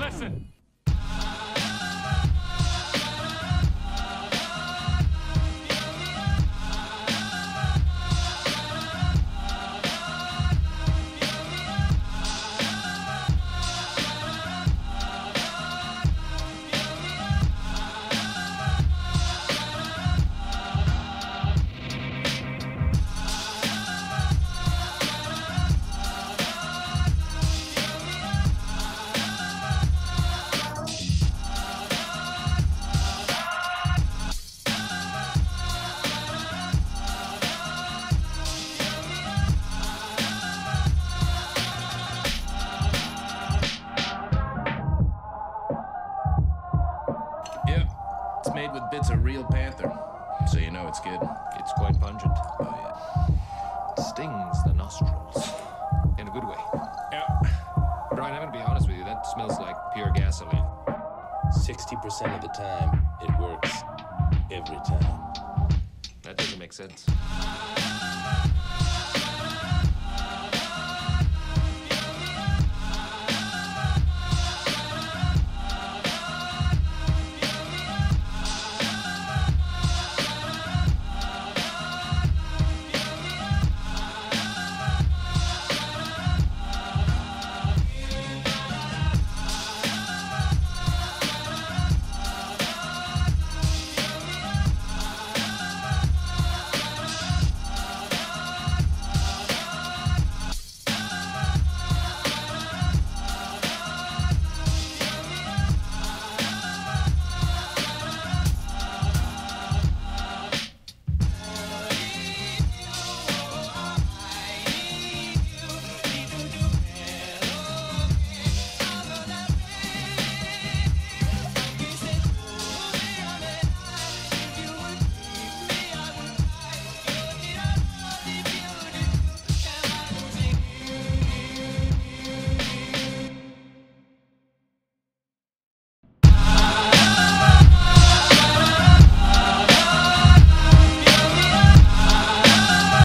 Listen. Made with bits of real panther, so you know it's good. It's quite pungent. Oh, yeah. Stings the nostrils. In a good way. Yeah. Brian, I'm gonna be honest with you, that smells like pure gasoline. 60% of the time, it works. Every time. That doesn't make sense.